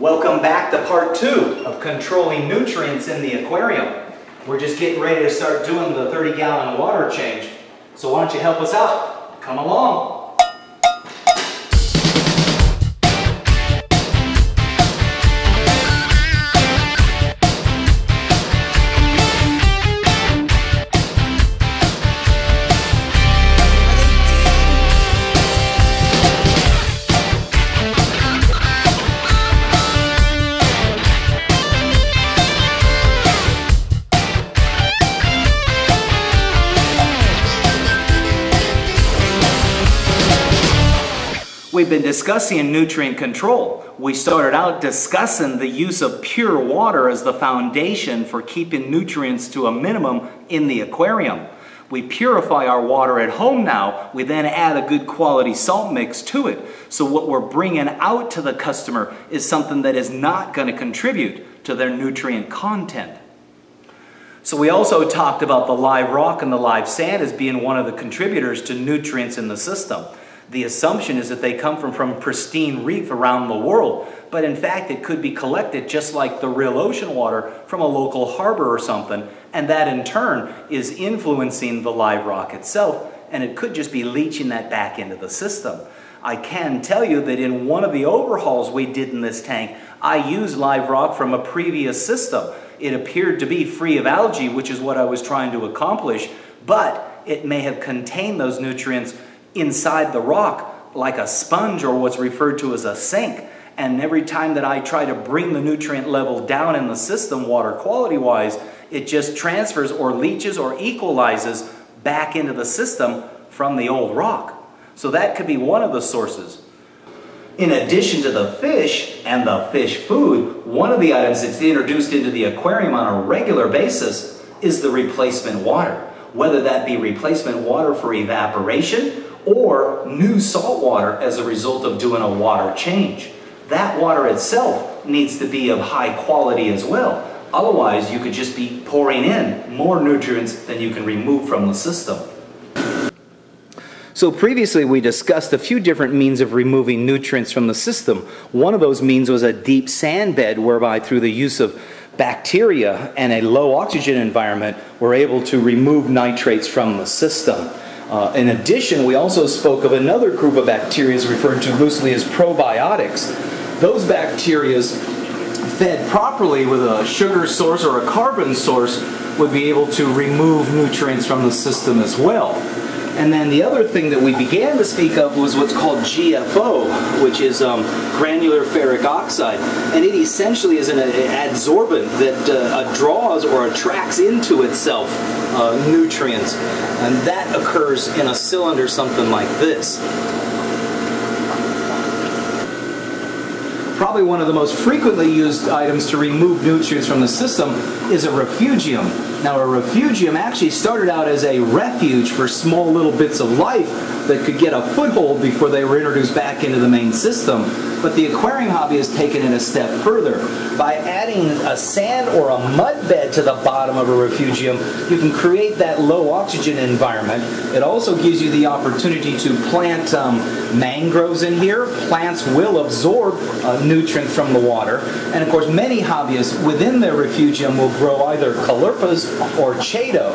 Welcome back to part two of controlling nutrients in the aquarium. We're just getting ready to start doing the 30-gallon water change. So why don't you help us out? Come along. We've been discussing nutrient control. We started out discussing the use of pure water as the foundation for keeping nutrients to a minimum in the aquarium. We purify our water at home now. We then add a good quality salt mix to it. So what we're bringing out to the customer is something that is not going to contribute to their nutrient content. So we also talked about the live rock and the live sand as being one of the contributors to nutrients in the system. The assumption is that they come from pristine reef around the world, but in fact it could be collected just like the real ocean water from a local harbor or something, and that in turn is influencing the live rock itself, and it could just be leaching that back into the system. I can tell you that in one of the overhauls we did in this tank, I used live rock from a previous system. It appeared to be free of algae, which is what I was trying to accomplish, but it may have contained those nutrients inside the rock like a sponge or what's referred to as a sink. And every time that I try to bring the nutrient level down in the system water quality wise, it just transfers or leaches or equalizes back into the system from the old rock. So that could be one of the sources. In addition to the fish and the fish food, one of the items that's introduced into the aquarium on a regular basis is the replacement water. Whether that be replacement water for evaporation or new salt water as a result of doing a water change. That water itself needs to be of high quality as well. Otherwise, you could just be pouring in more nutrients than you can remove from the system. So previously we discussed a few different means of removing nutrients from the system. One of those means was a deep sand bed, whereby through the use of bacteria and a low oxygen environment, we're able to remove nitrates from the system. In addition, we also spoke of another group of bacteria referred to loosely as probiotics. Those bacteria, fed properly with a sugar source or a carbon source, would be able to remove nutrients from the system as well. And then the other thing that we began to speak of was what's called GFO, which is granular ferric oxide. And it essentially is an adsorbent that draws or attracts into itself nutrients. And that occurs in a cylinder something like this. Probably one of the most frequently used items to remove nutrients from the system is a refugium. Now, a refugium actually started out as a refuge for small little bits of life that could get a foothold before they were introduced back into the main system. But the aquarium hobby has taken it a step further. By adding a sand or a mud bed to the bottom of a refugium, you can create that low oxygen environment. It also gives you the opportunity to plant mangroves in here. Plants will absorb nutrients from the water. And of course, many hobbyists within their refugium will grow either calerpas or chato.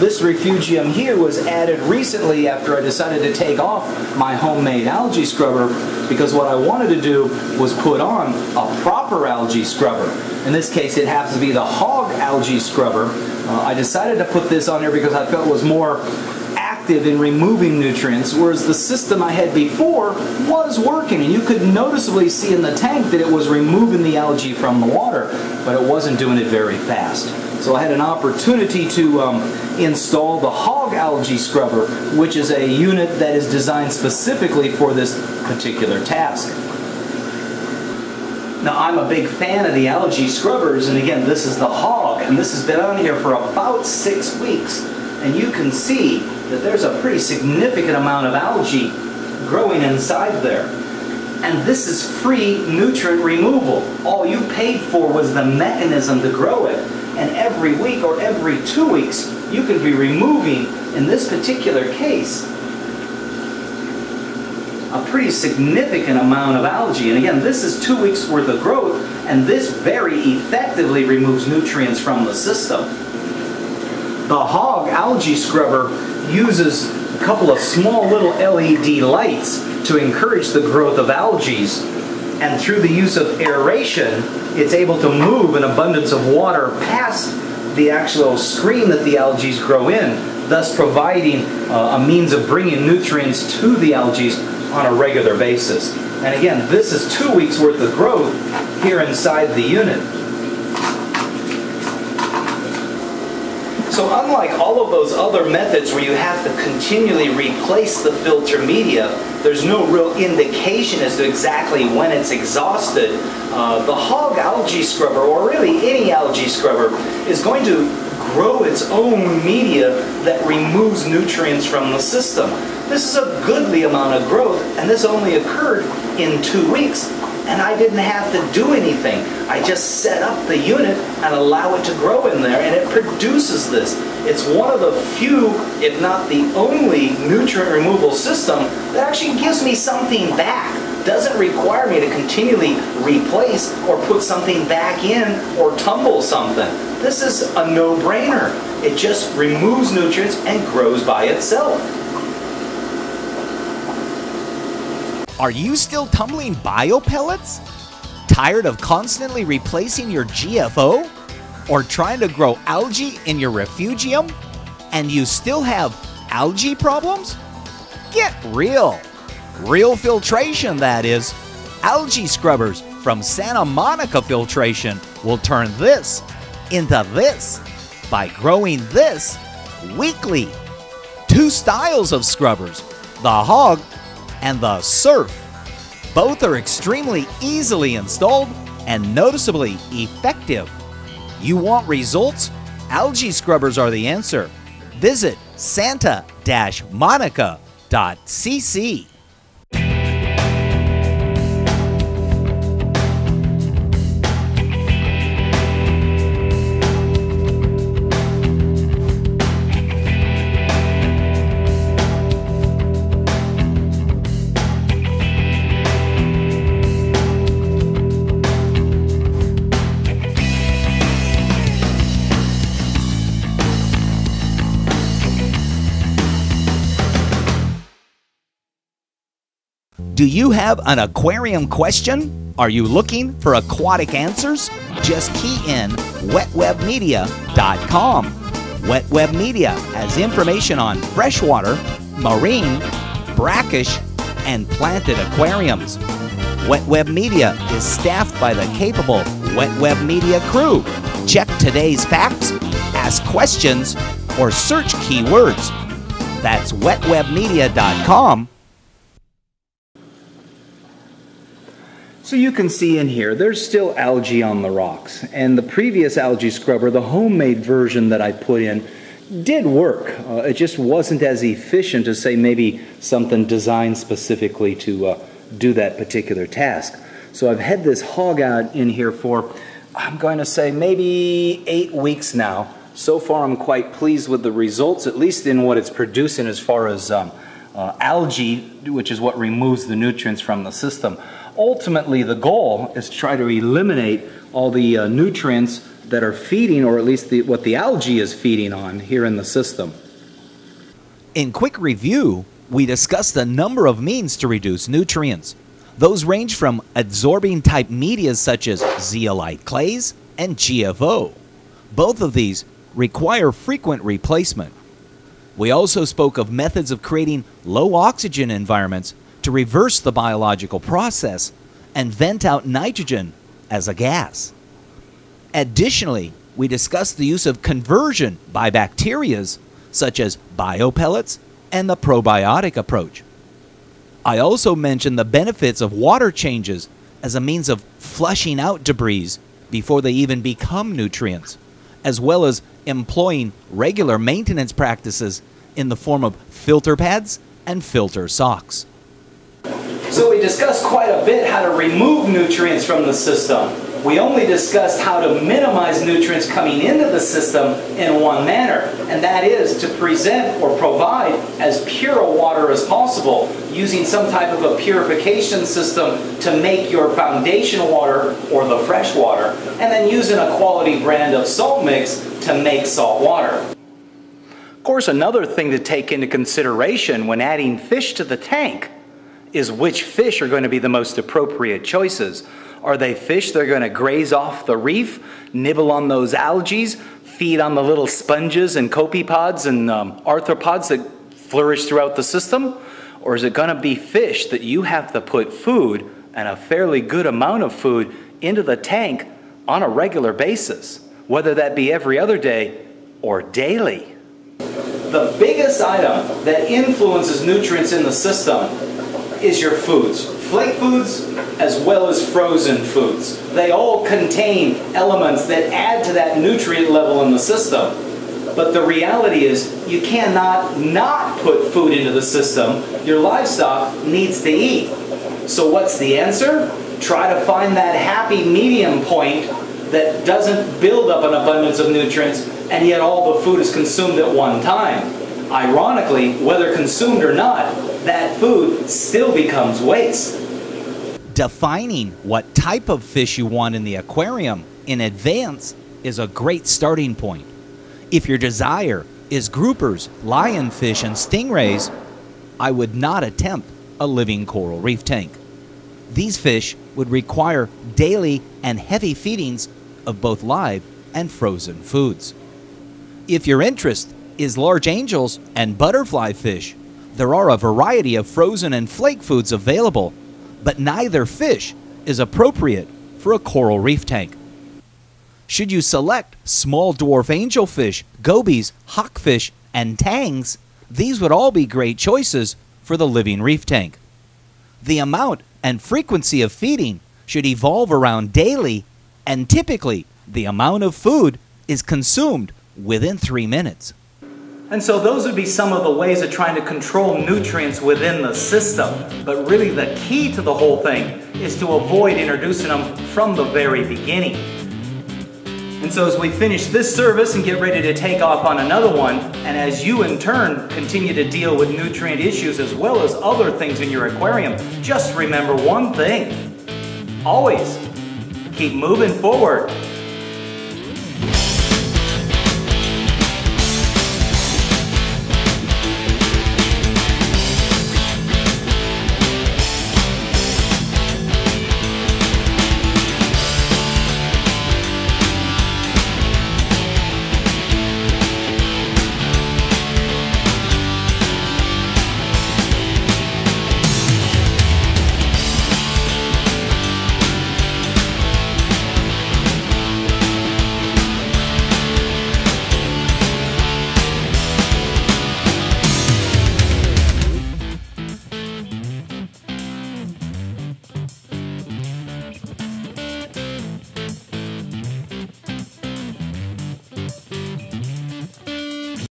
This refugium here was added recently after I decided to take off my homemade algae scrubber, because what I wanted to do was put on a proper algae scrubber. In this case, it happens to be the HOG algae scrubber. I decided to put this on here because I felt it was more active in removing nutrients, whereas the system I had before was working, and you could noticeably see in the tank that it was removing the algae from the water, but it wasn't doing it very fast. So I had an opportunity to install the HOG algae scrubber, which is a unit that is designed specifically for this particular task. Now, I'm a big fan of the algae scrubbers, and again, this is the HOG, and this has been on here for about 6 weeks, and you can see that there's a pretty significant amount of algae growing inside there. And this is free nutrient removal. All you paid for was the mechanism to grow it. And every week or every 2 weeks, you can be removing, in this particular case, a pretty significant amount of algae. And again, this is 2 weeks worth of growth, and this very effectively removes nutrients from the system. The HOG algae scrubber uses a couple of small little LED lights to encourage the growth of algae, and through the use of aeration, it's able to move an abundance of water past the actual screen that the algae grow in, thus providing a means of bringing nutrients to the algae on a regular basis. And again, this is 2 weeks worth of growth here inside the unit. So unlike all of those other methods where you have to continually replace the filter media, there's no real indication as to exactly when it's exhausted. The HOG algae scrubber, or really any algae scrubber, is going to grow its own media that removes nutrients from the system. This is a goodly amount of growth, and this only occurred in 2 weeks. And I didn't have to do anything. I just set up the unit and allow it to grow in there, and it produces this. It's one of the few, if not the only, nutrient removal system that actually gives me something back. Doesn't require me to continually replace or put something back in or tumble something. This is a no-brainer. It just removes nutrients and grows by itself. Are you still tumbling biopellets? Tired of constantly replacing your GFO? Or trying to grow algae in your refugium? And you still have algae problems? Get real! Real filtration, that is. Algae scrubbers from Santa Monica Filtration will turn this into this by growing this weekly. Two styles of scrubbers, the HOG and the Surf. Both are extremely easily installed and noticeably effective. You want results? Algae scrubbers are the answer. Visit santa-monica.cc. Do you have an aquarium question? Are you looking for aquatic answers? Just key in wetwebmedia.com. WetWeb Media has information on freshwater, marine, brackish, and planted aquariums. WetWeb Media is staffed by the capable WetWeb Media crew. Check today's facts, ask questions, or search keywords. That's wetwebmedia.com. So you can see in here, there's still algae on the rocks, and the previous algae scrubber, the homemade version that I put in, did work. It just wasn't as efficient as, say, maybe something designed specifically to do that particular task. So I've had this HOG out in here for, I'm going to say, maybe 8 weeks now. So far I'm quite pleased with the results, at least in what it's producing as far as algae, which is what removes the nutrients from the system. Ultimately, the goal is to try to eliminate all the nutrients that are feeding, or at least what the algae is feeding on here in the system. In quick review, we discussed a number of means to reduce nutrients. Those range from adsorbing type media such as zeolite clays and GFO. Both of these require frequent replacement. We also spoke of methods of creating low oxygen environments to reverse the biological process and vent out nitrogen as a gas. Additionally, we discussed the use of conversion by bacteria such as biopellets and the probiotic approach. I also mentioned the benefits of water changes as a means of flushing out debris before they even become nutrients, as well as employing regular maintenance practices in the form of filter pads and filter socks. So we discussed quite a bit how to remove nutrients from the system. We only discussed how to minimize nutrients coming into the system in one manner, and that is to present or provide as pure a water as possible using some type of a purification system to make your foundation water or the fresh water, and then using a quality brand of salt mix to make salt water. Of course, another thing to take into consideration when adding fish to the tank is which fish are going to be the most appropriate choices. Are they fish that are going to graze off the reef, nibble on those algae, feed on the little sponges and copepods and arthropods that flourish throughout the system? Or is it going to be fish that you have to put food, and a fairly good amount of food, into the tank on a regular basis, whether that be every other day or daily? The biggest item that influences nutrients in the system is your foods. Flake foods as well as frozen foods. They all contain elements that add to that nutrient level in the system. But the reality is you cannot not put food into the system. Your livestock needs to eat. So what's the answer? Try to find that happy medium point that doesn't build up an abundance of nutrients and yet all the food is consumed at one time. Ironically, whether consumed or not, that food still becomes waste. Defining what type of fish you want in the aquarium in advance is a great starting point. If your desire is groupers, lionfish, and stingrays, I would not attempt a living coral reef tank. These fish would require daily and heavy feedings of both live and frozen foods. If your interest is large angels and butterfly fish, there are a variety of frozen and flake foods available, but neither fish is appropriate for a coral reef tank. Should you select small dwarf angelfish, gobies, hawkfish, and tangs, these would all be great choices for the living reef tank. The amount and frequency of feeding should evolve around daily, and typically the amount of food is consumed within 3 minutes. And so those would be some of the ways of trying to control nutrients within the system. But really the key to the whole thing is to avoid introducing them from the very beginning. And so as we finish this service and get ready to take off on another one, and as you in turn continue to deal with nutrient issues as well as other things in your aquarium, just remember one thing. Always keep moving forward.